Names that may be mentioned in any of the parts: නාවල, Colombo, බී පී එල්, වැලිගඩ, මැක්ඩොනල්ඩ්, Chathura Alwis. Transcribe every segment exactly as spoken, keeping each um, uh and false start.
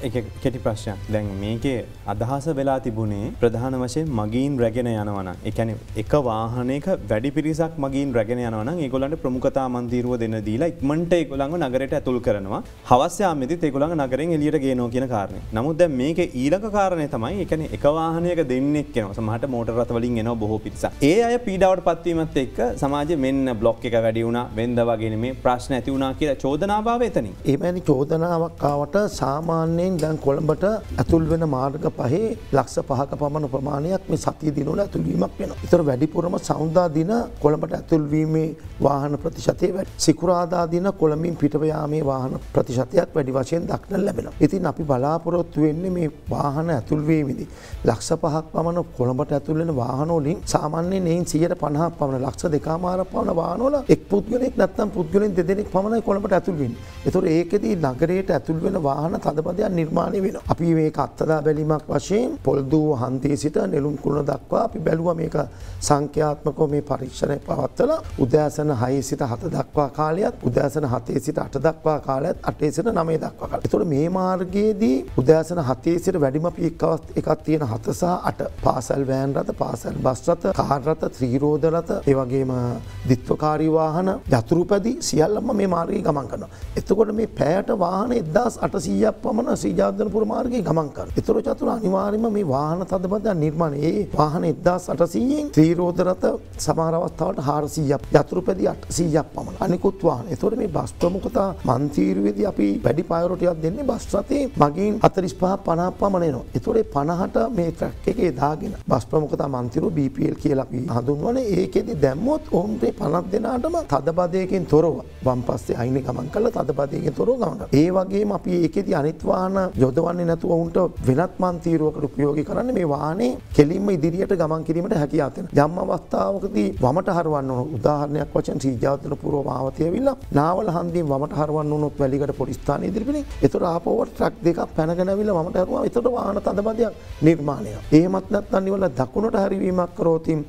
කෙටි ප්‍රශ්නයක්. දැන් මේකේ අදහස වෙලා තිබුණේ ප්‍රධාන වශයෙන් මගීන් රැගෙන යනවා නම්. ඒ කියන්නේ එක වාහනයක වැඩි පිරිසක් මගීන් රැගෙන යනවා නම් ඒගොල්ලන්ට ප්‍රමුඛතා මන්දිරුව දෙන දීලා ඉක්මනට ඒගොල්ලන්ව නගරයට ඇතුල් කරනවා. හවස යාමේදීත් ඒගොල්ලන්ව නගරෙන් එළියට ගේනවා කියන කාරණේ. නමුත් දැන් මේකේ ඊළඟ කාරණේ තමයි ඒ කියන්නේ එක වාහනයක දෙන්නෙක් වෙනවා. සමහරට මෝටර රථ වලින් එනවා බොහෝ පිරිසක්. ඒ අය පීඩාවටපත් වීමත් එක්ක සමාජයේ මෙන්න බ්ලොක් එක වැඩි වුණා, වෙනද වගේ නෙමේ ප්‍රශ්න ඇති වුණා කියලා චෝදනාව ආවේ එතනින්. එහෙමයි චෝදනාවක් ආවට සාමාන්‍ය දැන් කොළඹට ඇතුල් වෙන මාර්ග පහේ ලක්ෂ පහක පමණ ප්‍රමාණයක් මේ සතිය දිනවල ඇතුල්වීමක් වෙනවා. ඒතර වැඩිපුරම සවුන්දා දින කොළඹට ඇතුල්වීමේ වාහන ප්‍රතිශතය වැඩි. සිකුරාදා දින කොළඹින් පිටව යාමේ වාහන ප්‍රතිශතයක් වැඩි වශයෙන් දක්නට ලැබෙනවා. ඉතින් අපි බලාපොරොත්තු වෙන්නේ මේ වාහන ඇතුල්වීමේදී ලක්ෂ පහක් පමණ කොළඹට ඇතුල් වෙන වාහන වලින් සාමාන්‍යයෙන් එයින් සියයට පණහක් පමණ ලක්ෂ දෙකමාරක් පමණ වාහන වල එක් පුද්ගලෙක් නැත්නම් පුද්ගලයන් දෙදෙනෙක් පමණයි කොළඹට ඇතුල් වෙන්නේ. ඒතර ඒකෙදී නගරයට ඇතුල් වෙන වාහන තදබදයක් නිර්මාණය වෙනවා. අපි මේක අත්දැක බැලීමක් වශයෙන් පොල්දුව හන්දියේ සිට නෙළුම් කුළුණ දක්වා අපි බැලුවා. මේක සංඛ්‍යාත්මකව මේ පරීක්ෂණය පවත්වලා උදෑසන හයේ සිට හත දක්වා කාලයත් උදෑසන හතේ සිට අට දක්වා කාලයත් අටේ සිට නවයේ දක්වා කාලයත්. ඒතකොට මේ මාර්ගයේදී උදෑසන හතේ සිට වැඩිම පීක් එකක් තියෙන හත සහ අට පාසල් වෑන් රථ, පාසල් බස් රථ, කාර් රථ, ත්‍රිරෝද රථ, ඒ වගේම ද්විත්වකාරී වාහන, යතුරුපැදි සියල්ලම මේ මාර්ගයේ ගමන් කරනවා. එතකොට මේ පැයට වාහන එක්දහස් අටසීයක් පමණ ජාත්‍යන්තර මාර්ගයේ ගමන් කරනවා. ඒතර චතුර අනිවාර්යයෙන්ම මේ වාහන තදබදය නිර්මාණය. ඒ වාහන එක්දහස් අටසීයෙන් ත්‍රිරෝද රථ සමහර අවස්ථාවට හාරසීයක්, යතුරුපැදි අටසීයක් පමණ. අනිකුත් වාහන. ඒතර මේ බස් ප්‍රමුඛතා මන්තිරුවේදී අපි වැඩි ප්‍රයෝරිටියක් දෙන්නේ බස් රථේ මගින් හතළිස් පහ පණහක් පමණ එනවා. ඒතර පණහට මේ ට්‍රක් එකේ දාගෙන බස් ප්‍රමුඛතා මන්තිරුව බී පී එල් කියලා අපි හඳුන්වන්නේ. ඒකෙදි දැම්මොත් ඔවුන්ගේ පණහක් දෙනාටම තදබදයකින් තොරව වම් පස්සේ අයිනේ ගමන් කරලා තදබදයකින් තොරව ගමන් කරනවා. ඒ වගේම අපි ඒකෙදි අනිත් වාහන යොදවන්නේ නැතුව උන්ට වෙනත් මන්තිරුවකට උපයෝගී කරන්නේ මේ වාහනේ කෙලින්ම ඉදිරියට ගමන් කිරීමට හැකියාව දෙන. යම් අවස්ථාවකදී වමට හරවන්න ඕන උදාහරණයක් වශයෙන් ශ්‍රීජාතන පූර්ව මාවතේ ඇවිල්ලා නාවල හන්දියෙන් වමට හරවන්න උනොත් වැලිගඩ පොලිස් ස්ථානයේ ඉදිරිපිනේ. ඒතර ආපෝවට ට්‍රක් දෙකක් පැනගෙන ඇවිල්ලා වමට හරවුවා. ඒතර වාහන තදබදයක් නිර්මාණය. එහෙමත් නැත්නම් නිවල දකුණට හරවීමක් කරෝතින්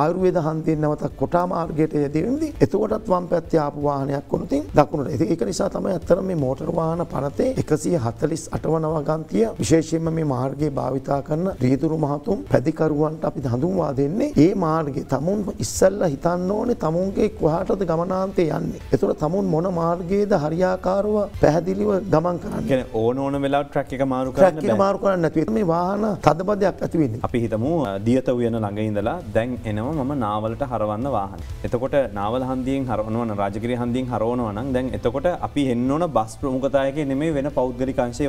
ආයුර්වේද හන්දියෙන් නැවත කොටා මාර්ගයට යදීමේදී එතකොටත් වම් පැත්තේ ආපු වාහනයක් උනොතින් දකුණට. ඒක නිසා තමයි අත්‍තරම මේ මෝටර වාහන පනතේ එකසිය හතළිස් අට වන වගන්තිය විශේෂයෙන්ම මේ මාර්ගයේ භාවිතා කරන රීදුරු මහතුන් පැදිකරුවන්ට අපි හඳුන්වා දෙන්නේ ඒ මාර්ගයේ තමුන් ඉස්සල්ලා හිතන්න ඕනේ තමුන්ගේ කොහාටද ගමනාන්තේ යන්නේ. ඒතර තමුන් මොන මාර්ගයේද හරියාකාරව පැහැදිලිව ගමන් කරන්නේ. කියන්නේ ඕන ඕන වෙලාවට ට්‍රක් එක මාරු කරන්න බෑ. මාරු කරන්න නැතුව මේ වාහන තදබදයක් ඇති වෙන්නේ. අපි හිතමු දියත උයන ළඟ ඉඳලා දැන් එනවා මම නාවලට හරවන්න වාහන. එතකොට නාවල හන්දියෙන් හරවනවා නම් රාජගිරිය හන්දියෙන් හරවනවා නම් දැන් එතකොට අපි හෙන්න ඕන බස් ප්‍රමුඛතාවයක නෙමෙයි වෙන පෞද්ගලික අංශේ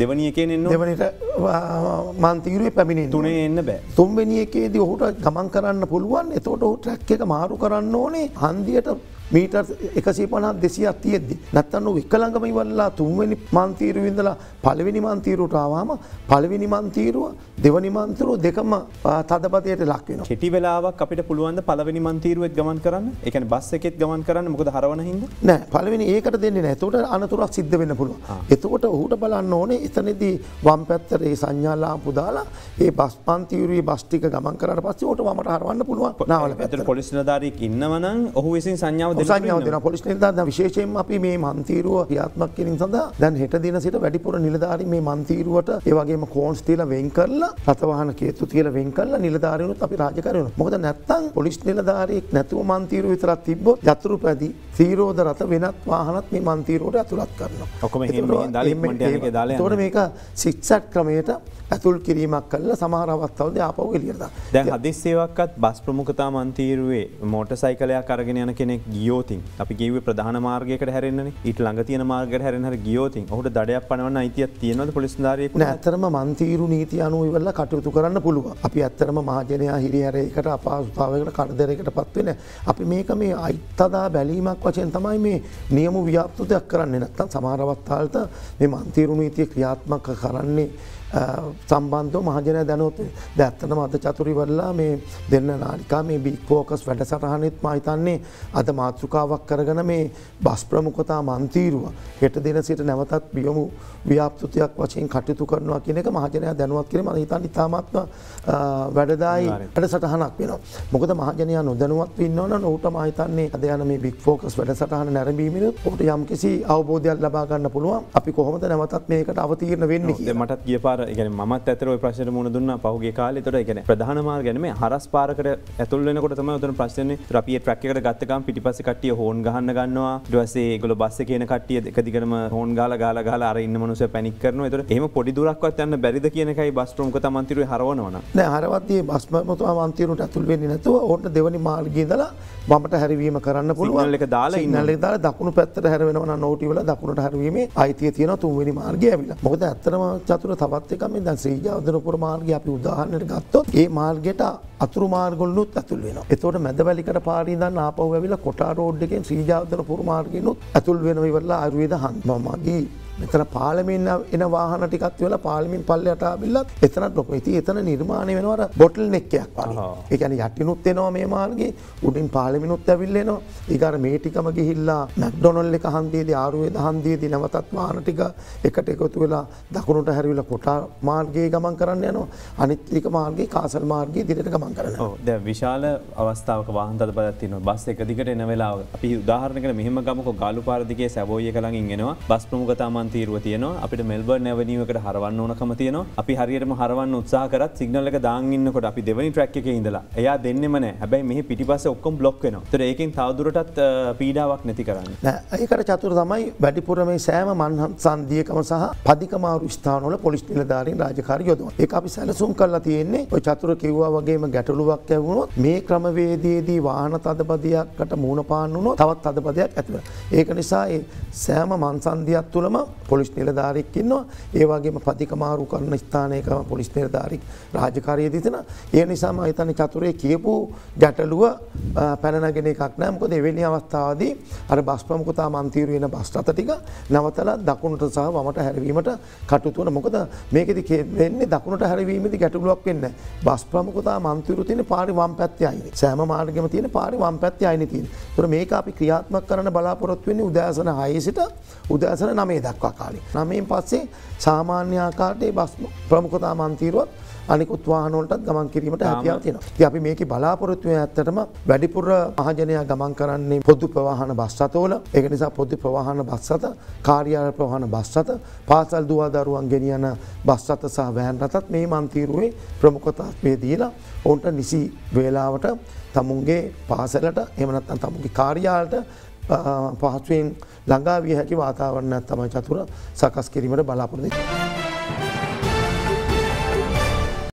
දෙවනිය එකේ එන්න දෙවනියට මන්තිරුවේ පැමිණෙන්න තුනේ එන්න බෑ. තුන්වෙනි එකේදී ඔහුට ගමන් කරන්න පුළුවන්. එතකොට ඔහු ට්‍රැක් එක මාරු කරන්න ඕනේ හන්දියට මීටර් එකසිය පණහක් දෙසීයක් තියෙද්දි. නැත්තම් ඔහු එක ළඟම ඉවරලා තුන්වෙනි මන්තිරුවේ ඉඳලා පළවෙනි මන්තිරුවට ආවම පළවෙනි මන්තිරුව දෙවෙනි මන්තිරුව දෙකම තදබදයට ලක් වෙනවා. කෙටි වෙලාවක් අපිට පුළුවන් ද පළවෙනි මන්තිරුවෙත් ගමන් කරන්න? ඒ කියන්නේ බස් එකෙත් ගමන් කරන්න මොකද හරවන හින්දා? නෑ පළවෙනි ඒකට දෙන්නේ නෑ. එතකොට අනතුරක් සිද්ධ වෙන්න පුළුවන්. එතකොට ඔහුට බලන්න ඕනේ එතනදී වම් පැත්තට ඒ සංඥා ලාම්පු දාලා ඒ බස් පන්තිරුවේ බස් ටික ගමන් කරාට පස්සේ ඔහුට වමට හරවන්න පුළුවන්. නාවල පැත්තට පොලිස් නිලධාරියෙක් ඉන්නවනම් ඔහු විසින් සංඥාව දෙන්න සංඥාව දෙනවා. පොලිස් නිලධාරිය විශේෂයෙන්ම අපි මේ මන්තිරුව ක්‍රියාත්මක කිරීම සඳහා දැන් හෙට දින සිට වැඩිපුර නිලධාරීන් මේ මන්තිරුවට ඒ වගේම කෝන්ස් තියලා වෙන් කරලා රථ වාහන කේතු තියලා වෙන් කරලා නිලධාරීනුත් අපි රාජකාරී වෙනවා. මොකද නැත්තම් පොලිස් නිලධාරියෙක් නැතුව මන්තිරුව විතරක් තිබ්බොත් යතුරුපැදි ත්‍රිරෝද රථ වෙනත් වාහනත් මේ මන්තිරුවට ඇතුළත් කරනවා. ඔකම එහෙම මෙහෙන් දාලා ඉක්මනට යන්නේ දාලා යනවා. මේක සික්සැක් ක්‍රමයට ඇතුල් කිරීමක් කළා සමහර අවස්ථාවලදී ආපහු එළියට දාන. දැන් හදිස්සියවක්වත් බස් ප්‍රමුඛතා මන්තිරුවේ මෝටර් සයිකලයක් අරගෙන යන කෙනෙක් ගියොත් අපි කියුවේ ප්‍රධාන මාර්ගයකට හැරෙන්නනේ. ඊට ළඟ තියෙන මාර්ගයකට හැරෙන්න හරි ගියොත් ඔහුට දඩයක් පනවන්න අයිතියක් තියෙනවද පොලිස් නිලධාරියෙකුට? නෑ අත්‍තරම මන්තිරු නීති අනුව ඉවරලා කටයුතු කරන්න පුළුවන්. අපි අත්‍තරම මහජනයා හිරිහැරයකට අපහසුතාවයකට කරදරයකටපත් වෙන්නේ. අපි මේක මේ අයිත්තදා බැලීමක් වශයෙන් තමයි මේ නියම ව්‍යාප්තයක් කරන්නේ. නැත්තම් සමහර අවස්ථාවලට මේ මන්තිරු නීතිය ක්‍රියාත්මක කරන්නේ සම්බන්ධව මහජන දැනුවත් දැන් ඇත්තටම අද චතුරිවර්ලා මේ දෙන්න නාලිකා මේ බිග් ફોකස් වැඩසටහනෙත් මා හිතන්නේ අද මාතෘකාවක් කරගෙන මේ බස් ප්‍රමුඛතා මන්තිරුව හෙට දින සිට නැවතත් බියමු ව්‍යාපෘතියක් වශයෙන් කටයුතු කරනවා කියන එක මහජනයා දැනුවත් කිරීම මම හිතන්නේ ඉතාමත්ම වැඩදායි වැඩසටහනක් වෙනවා. මොකද මහජනයා නොදැනුවත් වෙන්නව නම් ඌට මා හිතන්නේ අද යන මේ බිග් ફોකස් වැඩසටහන නැරඹීමේදී ඌට යම්කිසි අවබෝධයක් ලබා ගන්න පුළුවන්. අපි කොහොමද නැවතත් මේකට අවතීර්ණ වෙන්නේ කියලා මටත් කියපාර يعني ماما تأثيره براشير مونه دوننا باهوجي كالي ترى يعني بداهنا مار يعني من هراس بار كده أتولو لنا كده تمام ترى براشيرني رابيه تراكي كده كاتة كام بيتي باسي كاتيه هون غهان نغانوا جواسي غلو باسي كينه كاتيه كدي كده ما هون غالا غالا غالا آره إنما نوسه بانيك كرنو إترى إيه ما بودي دورا كاتيه أنا بريد كينه كاي باس بروم كده مانتيرو هاروانه وانا نه هارواتي باس بروم تو مانتيرو تأثيره نينه تو أورنا ديواني مال جيدلا بامتا هريبيه ما كراننا بولوا سينالك دالا سينالك دالا داكونو بيتر هريبيه وانا نوتي ولا داكونو هريبيه مي آيتيه تيه نا توم ويني مال جيه بيلا مقدة أترى ما جاتورة ثابت කමෙන් දැන් ශ්‍රීජාවදනපුර මාර්ගය අපි උදාහරණයක් ගත්තොත් ඒ මාර්ගයට අතුරු මාර්ගවලුත් ඇතුල් වෙනවා. ඒතකොට මැදවැලිකට පාරේ ඉඳන් ආපහු ඇවිල්ලා කොටා රෝඩ් එකෙන් ශ්‍රීජාවදනපුර මාර්ගිනුත් ඇතුල් වෙනවා. ඉවරලා ආයුර්වේද හන්දමගේ මෙතන පාර්ලිමේන්තු එන වාහන ටිකත් වෙලා පාර්ලිමේන්තු පල්ලයට ආවිල්ලත් එතනත් ලොකු. ඉතින් එතන නිර්මාණය වෙනවා අර බොටල් නෙක් එකක් වගේ. ඒ කියන්නේ යටිනුත් එනවා මේ මාර්ගයේ උඩින් පාර්ලිමේන්තුත් ඇවිල්ලා එනවා. ඒක අර මේ ටිකම ගිහිල්ලා මැක්ඩොනල්ඩ් එක හන්දියේදී ආයුර්වේද හන්දියේදී නැවතත් වාහන ටික එකට එකතු වෙලා දකුණට හැරිවිලා කොටා මාර්ගයේ ගමන් කරන්න යනවා. අනිත් ටික මාර්ගයේ කාසල් මාර්ගයේ දිගට ගමන් කරනවා. ඔව් දැන් විශාල අවස්ථාවක වාහන තදබදයක් තියෙනවා. බස් එක දිගට එන වෙලාව අපි උදාහරණයකට මෙහෙම ගමකෝ ගාලුපාර දිගේ සැබෝයි එක ළඟින් එනවා. බස් ප්‍රමුඛතාව තීරුව තියෙනවා. අපිට මෙල්බර්න් ඇවෙනියු එකට හරවන්න ඕනකම තියෙනවා. අපි හරියටම හරවන්න උත්සාහ කරත් සිග්නල් එක දාන් ඉන්නකොට අපි දෙවෙනි ට්‍රැක් එකේ ඉඳලා එයා දෙන්නෙම නැහැ. හැබැයි මෙහි පිටිපස්සේ ඔක්කොම බ්ලොක් වෙනවා. ඒතර ඒකෙන් තවදුරටත් පීඩාවක් නැති කරන්නේ. නෑ. ඒකට චතුර තමයි වැඩිපුර මේ සෑම මන්හම් සංදියකම සහ පදිකමාරු ස්ථානවල පොලිස් නිලධාරීන් රාජකාරී යොදවනවා. ඒක අපි සැලසුම් කරලා තියෙන්නේ. ඔය චතුර කිව්වා වගේම ගැටලුවක් ඇහුනොත් මේ ක්‍රමවේදයේදී වාහන තදබදයකට මූණ පාන්න උනොත් තවත් තදබදයක් ඇති වෙනවා. ඒක නිසා ඒ සෑම මන්සන්දියක් තුලම පොලිස් නිලධාරියෙක් ඉන්නවා. ඒ වගේම පදිකමාරු කරන ස්ථානයකම පොලිස් නිලධාරියෙක් රාජකාරිය දිතන. ඒ නිසා මම හිතන්නේ චතුරේ කියපු ගැටලුව පැන නැගෙන එකක් නෑ. මොකද එවැනි අවස්ථාවදී අර බස් ප්‍රමුඛතා මන්තිරු වෙන බස් රථ ටික නවතලා දකුණට සහ වමට හැරවීමට කටයුතු වෙනවා. මොකද මේකෙදි වෙන්නේ දකුණට හැරවීමේදී ගැටලුවක් වෙන්නේ නෑ. බස් ප්‍රමුඛතා මන්තිරු තියෙන පාරේ වම් පැත්තේ ආයිනේ. සෑම මාර්ගෙම තියෙන පාරේ වම් පැත්තේ ආයිනේ තියෙන්නේ. ඒතර මේක අපි ක්‍රියාත්මක කරන්න බලාපොරොත්තු වෙන්නේ උදෑසන හයේ සිට උදෑසන නවයේ දක්වා කාලේ. නවයෙන් පස්සේ සාමාන්‍ය ආකාරයේ බස් ප්‍රමුඛතා මන්තිරුවත් අනිකුත් වාහන වලටත් ගමන් කිරීමට හැකියාව තියෙනවා. ඉතින් අපි මේකේ බලාපොරොත්තු වෙන ඇත්තටම වැඩිපුර මහජනයා ගමන් කරන්නේ පොදු ප්‍රවාහන බස් රථවල. ඒක නිසා පොදු ප්‍රවාහන බස් රථ, කාර්යාල ප්‍රවාහන බස් රථ, පාසල් දුවා දරුවන් ගෙනියන බස් රථ සහ වෑන් රථත් මේ මන්තිරුවේ ප්‍රමුඛතාවය දීලා ඔවුන්ට නිසි වේලාවට තමුන්ගේ පාසලට එහෙම නැත්නම් තමුන්ගේ කාර්යාලයට පහසුවෙන් ළඟා විය හැකි වාතාවරණයක් තමයි චතුර සකස් කිරීමට බලාපොරොත්තු වෙන්නේ.